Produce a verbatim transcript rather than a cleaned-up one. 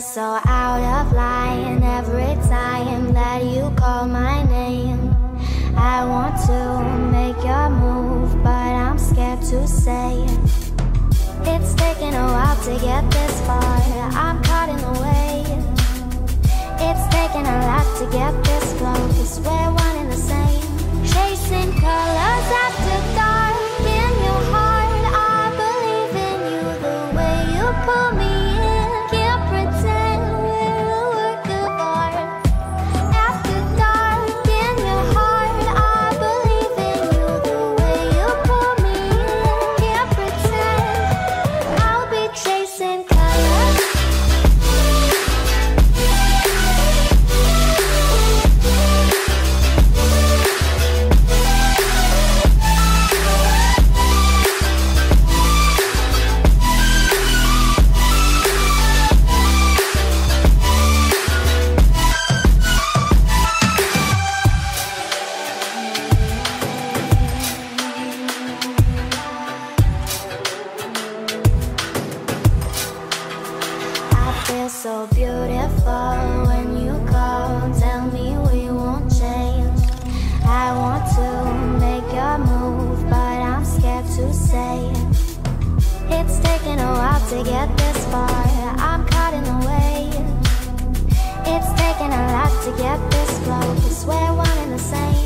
feel so out of line every time that you call my name. I want to make your move, but I'm scared to say it. It's taken a while to get this far, I'm caught in the way. It's taken a lot to get this close, 'cause we're one and the same. Chasing colors after dark in your heart, I believe in you, the way you pull me in. Can't pretend we're a work of art. After dark in your heart, I believe in you, the way you pull me in. Can't pretend I'll be chasing colors. So beautiful when you call, tell me we won't change. I want to make your move, but I'm scared to say it. It's taken a while to get this far, I'm caught in the way. It's taken a lot to get this close, 'cause we're one and the same.